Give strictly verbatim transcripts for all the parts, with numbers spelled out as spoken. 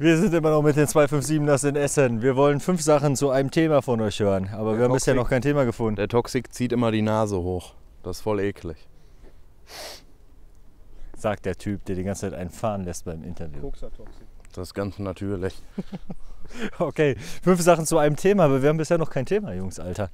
Wir sind immer noch mit den zwei fünf sieben ers in Essen. Wir wollen fünf Sachen zu einem Thema von euch hören, aber der wir haben Toxik, bisher noch kein Thema gefunden. Der Toxik zieht immer die Nase hoch. Das ist voll eklig. Sagt der Typ, der die ganze Zeit einen fahren lässt beim Interview. Kokser-Toxik. Das ist ganz natürlich. Okay, fünf Sachen zu einem Thema, aber wir haben bisher noch kein Thema, Jungs, Alter.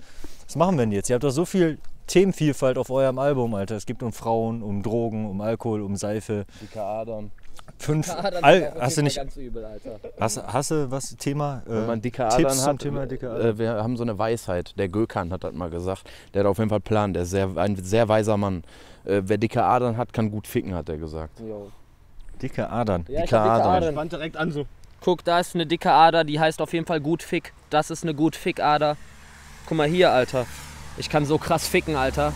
Was machen wir denn jetzt? Ihr habt doch so viel Themenvielfalt auf eurem Album, Alter. Es geht um Frauen, um Drogen, um Alkohol, um Seife. Dicke Adern. Fünf Al hast du nicht ganz übel, Alter. Hast, hast du was Thema äh, wenn man dicke Adern Tipps hat, zum Thema dicke Adern? Äh, wir haben so eine Weisheit, der Gökan hat das mal gesagt, der hat auf jeden Fall Plan, der ist sehr, ein sehr weiser Mann. Äh, wer dicke Adern hat, kann gut ficken, hat er gesagt. Jo. Dicke Adern. Ja, dicke, Adern. dicke Adern. Ich fand direkt an so. Guck, da ist eine dicke Ader, die heißt auf jeden Fall gut fick. Das ist eine gut fick Ader. Guck mal hier, Alter. Ich kann so krass ficken, Alter.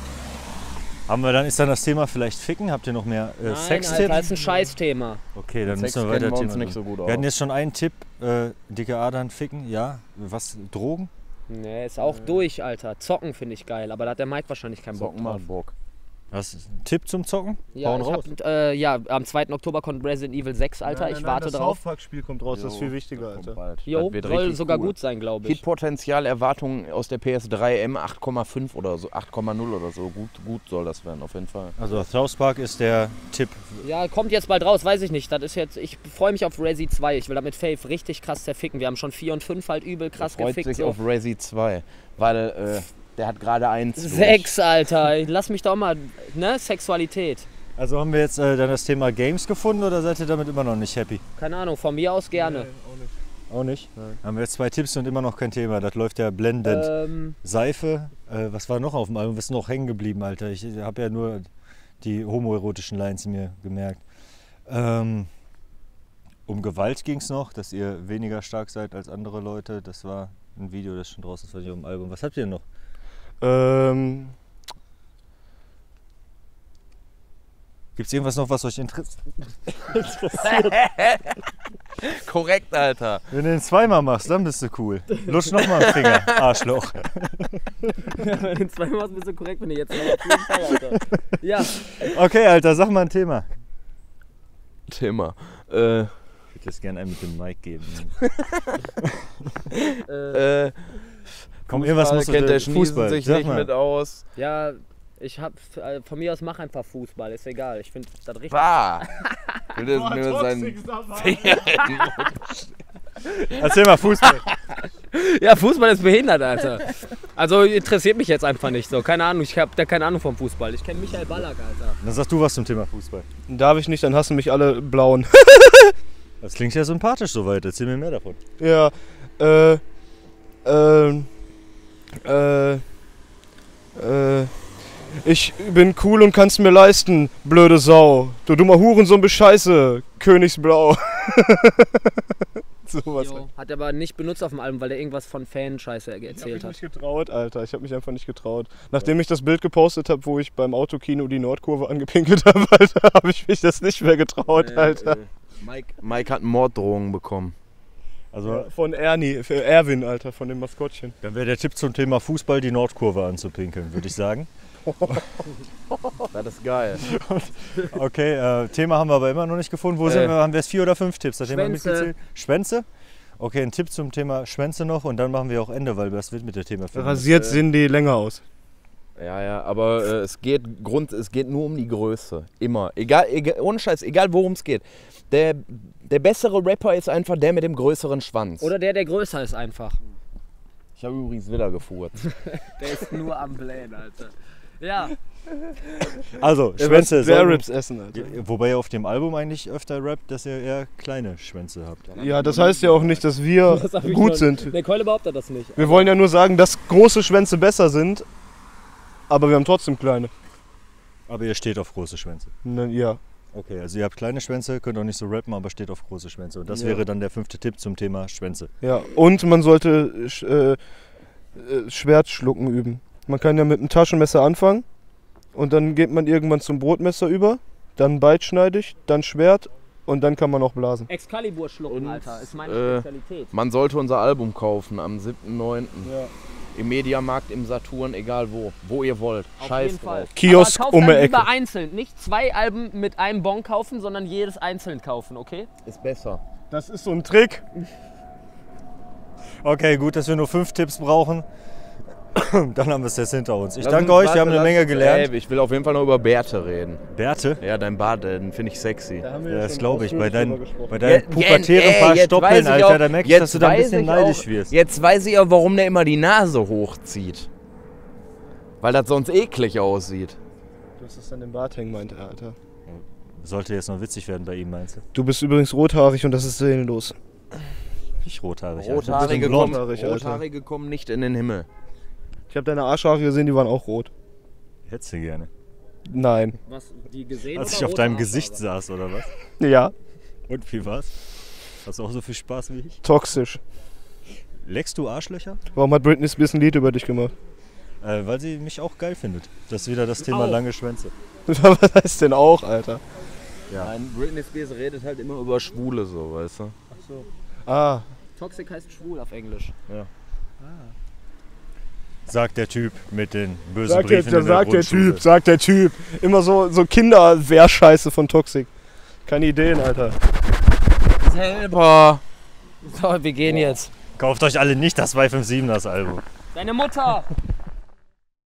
Haben wir dann, ist dann das Thema vielleicht Ficken? Habt ihr noch mehr äh, Sex-Tipps? Nein, das ist ein Scheiß-Thema. Okay, dann Sex müssen wir weiter Thema. Nicht so gut wir hatten jetzt schon einen Tipp, äh, dicke Adern, Ficken, ja. Was, Drogen? Nee, ist auch äh. durch, Alter. Zocken finde ich geil, aber da hat der Mike wahrscheinlich keinen Bock drauf. Bock. Hast du einen Tipp zum Zocken? Ja, ich raus. Hab, äh, ja, am zweiten Oktober kommt Resident Evil sechs, Alter. Nein, nein, ich warte nein, das drauf. Das South Park Spiel kommt raus, jo, das ist viel wichtiger, Alter. Jo, soll sogar cool. gut sein, glaube ich. Hitpotenzial, Erwartungen aus der P S drei M acht Komma fünf oder so, acht Komma null oder so. Gut, gut soll das werden, auf jeden Fall. Also South Park ist der Tipp. Ja, kommt jetzt bald raus, weiß ich nicht. Das ist jetzt, ich freue mich auf Resi zwei. Ich will damit Faith richtig krass zerficken. Wir haben schon vier und fünf halt übel krass freut gefickt. Freut sich so. Auf Resi zwei, weil... Äh, der hat gerade eins. Sechs, Alter. Lass mich doch mal, ne? Sexualität. Also haben wir jetzt äh, dann das Thema Games gefunden oder seid ihr damit immer noch nicht happy? Keine Ahnung, von mir aus gerne. Nee, auch nicht. Auch nicht? Nein. Haben wir jetzt zwei Tipps und immer noch kein Thema. Das läuft ja blendend. Ähm, Seife. Äh, was war noch auf dem Album? Wir sind noch hängen geblieben, Alter. Ich habe ja nur die homoerotischen Lines mir gemerkt. Ähm, um Gewalt ging es noch, dass ihr weniger stark seid als andere Leute. Das war ein Video, das schon draußen ist, was ich auf dem Album. Was habt ihr denn noch? Ähm. Gibt es irgendwas noch, was euch interessiert? Korrekt, Alter. Wenn du den zweimal machst, dann bist du cool. Lutsch nochmal einen Finger, Arschloch. Ja, wenn du den zweimal machst, bist du korrekt, wenn du jetzt nochmal einen Finger, Alter. Ja. Okay, Alter, sag mal ein Thema. Thema. Äh. Ich würde jetzt gerne einen mit dem Mike geben. äh. äh. Komm, irgendwas muss kennt der Fußball sich nicht mit aus. Ja, ich hab, äh, von mir aus mach einfach Fußball, ist egal. Ich finde das richtig. War. Will das Boah, mir sein Erzähl mal Fußball. Ja, Fußball ist behindert, Alter. Also interessiert mich jetzt einfach nicht so. Keine Ahnung, ich habe da keine Ahnung vom Fußball. Ich kenne Michael Ballack, Alter. Dann sagst du was zum Thema Fußball. Darf ich nicht, dann hassen mich alle Blauen. Das klingt ja sympathisch soweit. Erzähl mir mehr davon. Ja, äh, ähm. Äh, äh, ich bin cool und kann's mir leisten, blöde Sau. Du dummer Hurensohn, bescheiße, Königsblau. So was. Jo, hat er aber nicht benutzt auf dem Album, weil er irgendwas von Fanscheiße erzählt hat. Ich hab mich hat. nicht getraut, Alter. Ich hab mich einfach nicht getraut. Nachdem ja. ich das Bild gepostet habe, wo ich beim Autokino die Nordkurve angepinkelt habe, Alter, habe ich mich das nicht mehr getraut, Alter. Äh, äh. Mike, Mike hat Morddrohungen bekommen. Also von Ernie, für Erwin, Alter, von dem Maskottchen. Dann wäre der Tipp zum Thema Fußball, die Nordkurve anzupinkeln, würde ich sagen. Das ist geil. Okay, äh, Thema haben wir aber immer noch nicht gefunden. Wo äh. sind wir? Haben wir es vier oder fünf Tipps? Das Schwänze. Thema Schwänze? Okay, ein Tipp zum Thema Schwänze noch und dann machen wir auch Ende, weil das wird mit dem Thema finden. Rasiert äh. sehen die länger aus. Ja, ja, aber äh, es, geht Grund, es geht nur um die Größe. Immer. Egal, egal, ohne Scheiß, egal worum es geht. Der, der bessere Rapper ist einfach der mit dem größeren Schwanz. Oder der, der größer ist einfach. Ich habe übrigens wieder gefurzt. Der ist nur am Blähen, Alter. Ja. Also, Schwänze. Sehr Rips essen, Alter. Wobei ihr auf dem Album eigentlich öfter rappt, dass ihr eher kleine Schwänze habt. Ja, das heißt ja auch nicht, dass wir das gut sind. Der Keule behauptet das nicht. Wir wollen ja nur sagen, dass große Schwänze besser sind. Aber wir haben trotzdem kleine. Aber ihr steht auf große Schwänze? Ne, ja. Okay, also ihr habt kleine Schwänze, könnt auch nicht so rappen, aber steht auf große Schwänze. Und das ja. wäre dann der fünfte Tipp zum Thema Schwänze. Ja, und man sollte äh, Schwertschlucken üben. Man kann ja mit einem Taschenmesser anfangen und dann geht man irgendwann zum Brotmesser über, dann beidschneidig, dann Schwert und dann kann man auch blasen. Excalibur schlucken, und, Alter, ist meine äh, Spezialität. Man sollte unser Album kaufen am siebten neunten Ja. Im Mediamarkt, im Saturn, egal wo. Wo ihr wollt. Auf Scheiß jeden Fall. Drauf. Kiosk um die Ecke. Lieber einzeln. Nicht zwei Alben mit einem Bon kaufen, sondern jedes einzeln kaufen, okay? Ist besser. Das ist so ein Trick. Okay, gut, dass wir nur fünf Tipps brauchen. Dann haben wir es jetzt hinter uns. Ich lass danke uns, euch, warte, wir haben eine Menge gelernt. Ey, ich will auf jeden Fall noch über Bärte reden. Bärte? Ja, dein Bart, den finde ich sexy. Da ja, das glaube ich. Bei deinen, bei deinen ja, pubertären ja, paar Stoppeln, Alter, auch, da merkst du, dass du da ein bisschen neidisch auch, wirst. Jetzt weiß ich auch, warum der immer die Nase hochzieht. Weil das sonst eklig aussieht. Du hast das an dem Bart hängen, meint er, Alter. Sollte jetzt noch witzig werden bei ihm, meinst du? Du bist übrigens rothaarig und das ist seelenlos. Nicht rothaarig, Alter. Rothaarige, kommen, Rothaarige kommen nicht in den Himmel. Ich habe deine Arschhaare gesehen, die waren auch rot. Hättest du gerne? Nein. Was, die gesehen, als ich auf deinem Gesicht saß, oder was? Ja. Und wie war's? Hast du auch so viel Spaß wie ich? Toxisch. Leckst du Arschlöcher? Warum hat Britney Spears ein Lied über dich gemacht? Äh, weil sie mich auch geil findet. Das ist wieder das Thema auch. Lange Schwänze. Was heißt denn auch, Alter? Ja. Nein, Britney Spears redet halt immer über Schwule so, weißt du? Ach so. Ah. Toxik heißt schwul auf Englisch. Ja. Ah. Sagt der Typ mit den bösen sagt Briefen der, in der Sagt der Typ, sagt der Typ. Immer so, so Kinder-Wehrscheiße von Toxik. Keine Ideen, Alter. Selber. So, wir gehen jetzt. Kauft euch alle nicht das zwei fünf sieben ers Album. Deine Mutter.